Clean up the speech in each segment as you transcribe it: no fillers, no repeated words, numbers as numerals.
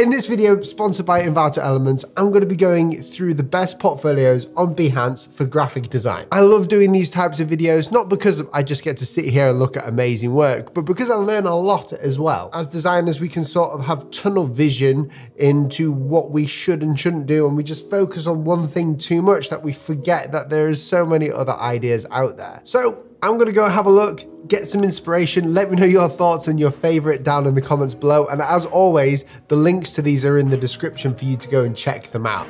In this video, sponsored by Envato Elements, I'm going to be going through the best portfolios on Behance for graphic design. I love doing these types of videos, not because I just get to sit here and look at amazing work, but because I learn a lot as well. As designers, we can sort of have tunnel vision into what we should and shouldn't do, and we just focus on one thing too much that we forget that there is so many other ideas out there. So I'm going to go have a look, get some inspiration. Let me know your thoughts and your favorite down in the comments below. And as always, the links to these are in the description for you to go and check them out.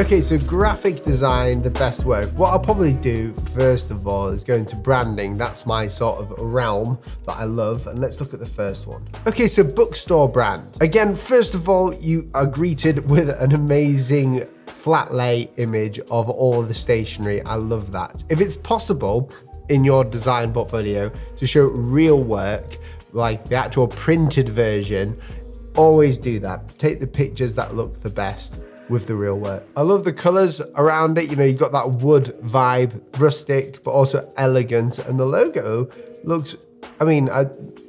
Okay, so graphic design, the best work. What I'll probably do first of all is go into branding. That's my sort of realm that I love. And let's look at the first one. Okay, so bookstore brand. Again, first of all, you are greeted with an amazing flat lay image of all the stationery. I love that. If it's possible in your design portfolio to show real work, like the actual printed version, always do that. Take the pictures that look the best with the real work. I love the colors around it. You know, you've got that wood vibe, rustic, but also elegant. And the logo looks, I mean,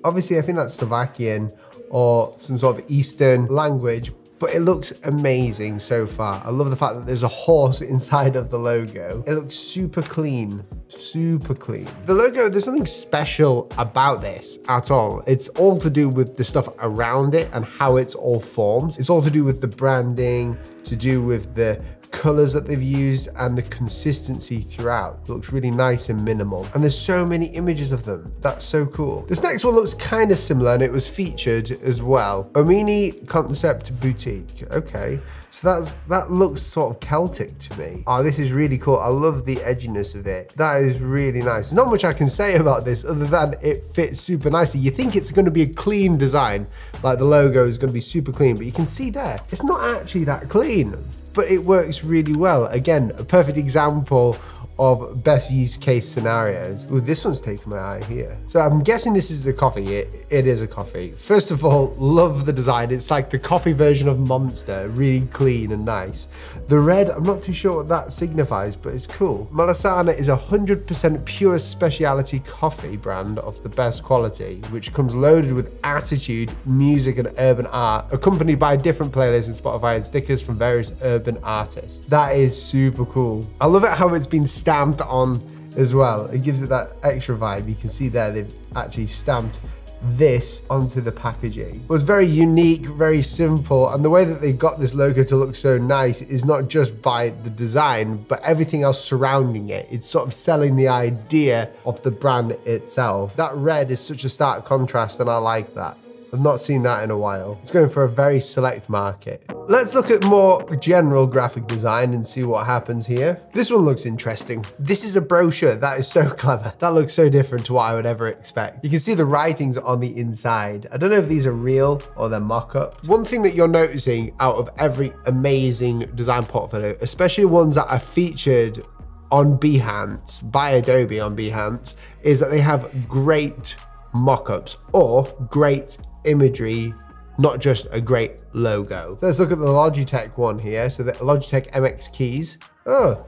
obviously I think that's Slovakian or some sort of Eastern language, but it looks amazing so far. I love the fact that there's a horse inside of the logo. It looks super clean, super clean. The logo, there's nothing special about this at all. It's all to do with the stuff around it and how it's all formed. It's all to do with the branding, to do with the colors that they've used and the consistency throughout. It looks really nice and minimal. And there's so many images of them. That's so cool. This next one looks kind of similar and it was featured as well. Omini Concept Boutique. Okay, so that looks sort of Celtic to me. Oh, this is really cool. I love the edginess of it. That is really nice. Not much I can say about this other than it fits super nicely. You think it's going to be a clean design, like the logo is going to be super clean, but you can see there, it's not actually that clean, but it works really well. Again, a perfect example of best use case scenarios. Ooh, this one's taking my eye here. So I'm guessing this is the coffee. It is a coffee. First of all, love the design. It's like the coffee version of Monster, really clean and nice. The red, I'm not too sure what that signifies, but it's cool. Malasaña is 100% pure specialty coffee brand of the best quality, which comes loaded with attitude, music, and urban art, accompanied by different playlists and Spotify and stickers from various urban artists. That is super cool. I love it how it's been stamped on as well. It gives it that extra vibe. You can see there they've actually stamped this onto the packaging. It was very unique, very simple, and the way that they got this logo to look so nice is not just by the design, but everything else surrounding it. It's sort of selling the idea of the brand itself. That red is such a stark contrast, and I like that. I've not seen that in a while. It's going for a very select market. Let's look at more general graphic design and see what happens here. This one looks interesting. This is a brochure. That is so clever. That looks so different to what I would ever expect. You can see the writings on the inside. I don't know if these are real or they're mock-up. One thing that you're noticing out of every amazing design portfolio, especially ones that are featured on Behance, by Adobe on Behance, is that they have great mock-ups or great imagery, not just a great logo. So let's look at the Logitech one here. So the Logitech MX Keys. Oh,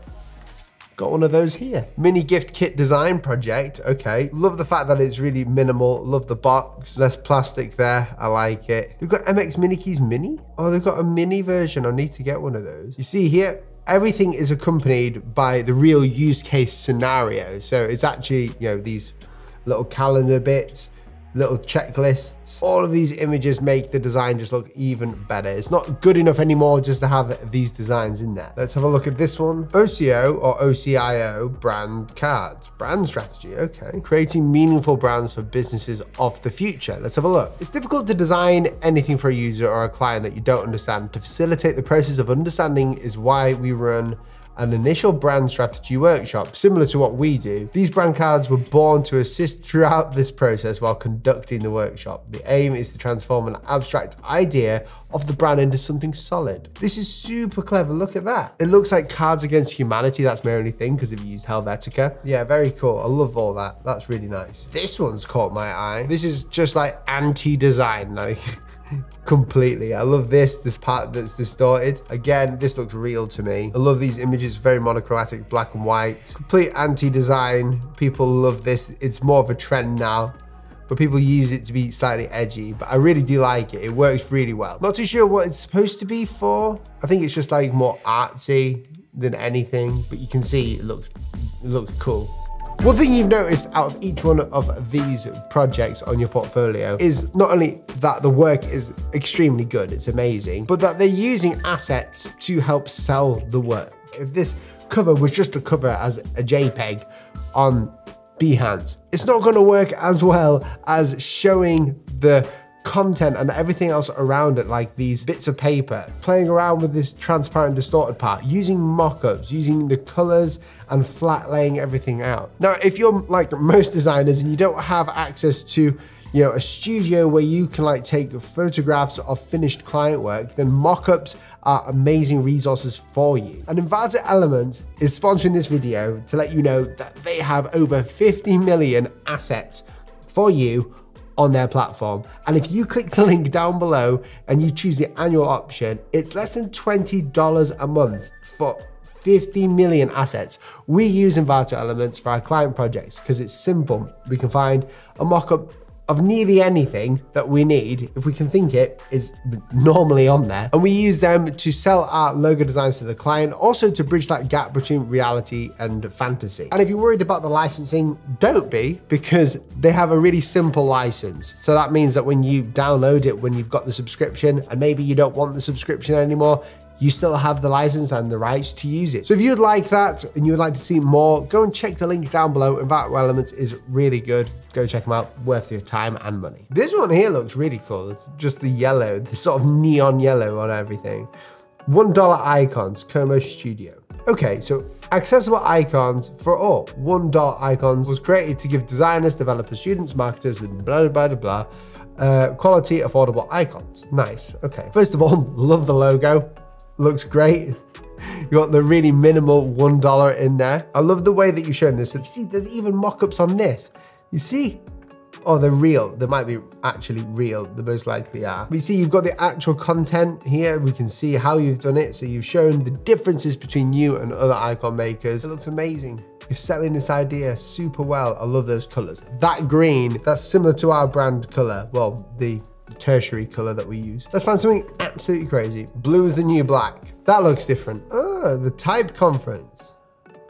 got one of those here. Mini gift kit design project. Okay, love the fact that it's really minimal. Love the box, less plastic there. I like it. They've got MX Mini Keys Mini. Oh, they've got a mini version. I need to get one of those. You see here, everything is accompanied by the real use case scenario. So it's actually, you know, these little calendar bits, little checklists. All of these images make the design just look even better. It's not good enough anymore just to have these designs in there. Let's have a look at this one. OCO or OCIO brand cards. Brand strategy, okay. Creating meaningful brands for businesses of the future. Let's have a look. It's difficult to design anything for a user or a client that you don't understand. To facilitate the process of understanding is why we run an initial brand strategy workshop, similar to what we do. These brand cards were born to assist throughout this process while conducting the workshop. The aim is to transform an abstract idea of the brand into something solid. This is super clever, look at that. It looks like Cards Against Humanity, that's my only thing, because they've used Helvetica. Yeah, very cool, I love all that, that's really nice. This one's caught my eye. This is just like anti-design, like, completely. I love this part that's distorted. Again, this looks real to me. I love these images, very monochromatic, black and white. Complete anti-design. People love this. It's more of a trend now. but people use it to be slightly edgy, but I really do like it. It works really well. Not too sure what it's supposed to be for. I think it's just like more artsy than anything, but you can see it looks cool. One thing you've noticed out of each one of these projects on your portfolio is not only that the work is extremely good, it's amazing, but that they're using assets to help sell the work. If this cover was just a cover as a JPEG on Behance, it's not gonna work as well as showing the content and everything else around it, like these bits of paper, playing around with this transparent distorted part, using mock-ups, using the colors and flat laying everything out. Now, if you're like most designers and you don't have access to, you know, a studio where you can like take photographs of finished client work, then mock-ups are amazing resources for you. And Envato Elements is sponsoring this video to let you know that they have over 50 million assets for you on their platform. And if you click the link down below and you choose the annual option, it's less than $20 a month for 50 million assets. We use Envato Elements for our client projects because it's simple. We can find a mock-up of nearly anything that we need. If we can think it, it's normally on there. And we use them to sell our logo designs to the client, also to bridge that gap between reality and fantasy. And if you're worried about the licensing, don't be, because they have a really simple license. So that means that when you download it, when you've got the subscription, and maybe you don't want the subscription anymore, you still have the license and the rights to use it. So if you'd like that and you would like to see more, go and check the link down below. Envato Elements is really good. Go check them out, worth your time and money. This one here looks really cool. It's just the yellow, the sort of neon yellow on everything. $1 Icons, Co-motion Studio. Okay, so accessible icons for all. $1 Icons was created to give designers, developers, students, marketers, blah, blah, blah, blah, quality, affordable icons. Nice, okay. First of all, love the logo. Looks great. You got the really minimal $1 in there. I love the way that you've shown this. You see, there's even mock-ups on this. You see? Oh, they're real. They might be actually real. They most likely are. We see you've got the actual content here. We can see how you've done it. So you've shown the differences between you and other icon makers. It looks amazing. You're selling this idea super well. I love those colors. That green, that's similar to our brand color. Well, the tertiary color that we use. Let's find something absolutely crazy. Blue is the new black. That looks different. Oh, the type conference.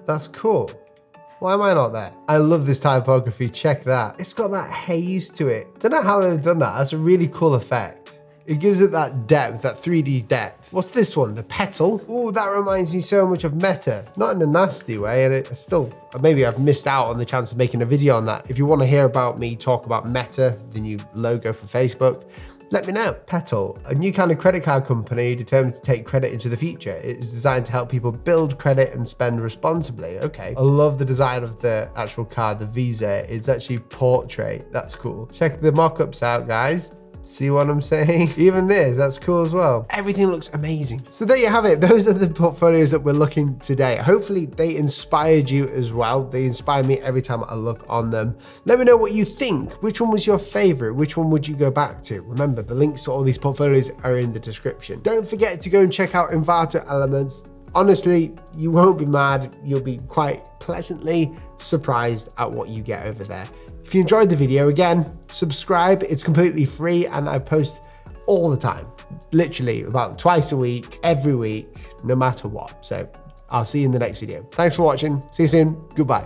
That's cool. Why am I not there? I love this typography. Check that. It's got that haze to it. Don't know how they've done that. That's a really cool effect. It gives it that depth, that 3D depth. What's this one? The Petal. Oh, that reminds me so much of Meta. Not in a nasty way, and it's still, maybe I've missed out on the chance of making a video on that. If you want to hear about me talk about Meta, the new logo for Facebook, let me know. Petal, a new kind of credit card company determined to take credit into the future. It is designed to help people build credit and spend responsibly. Okay. I love the design of the actual card, the Visa. It's actually portrait. That's cool. Check the mock-ups out, guys. See what I'm saying? Even this, that's cool as well. Everything looks amazing. So there you have it. Those are the portfolios that we're looking today. Hopefully they inspired you as well. They inspire me every time I look on them. Let me know what you think. Which one was your favorite? Which one would you go back to? Remember, the links to all these portfolios are in the description. Don't forget to go and check out Envato Elements. Honestly, you won't be mad. You'll be quite pleasantly surprised at what you get over there. If you enjoyed the video, again, subscribe. It's completely free and I post all the time, literally about twice a week, every week, no matter what. So I'll see you in the next video. Thanks for watching. See you soon. Goodbye.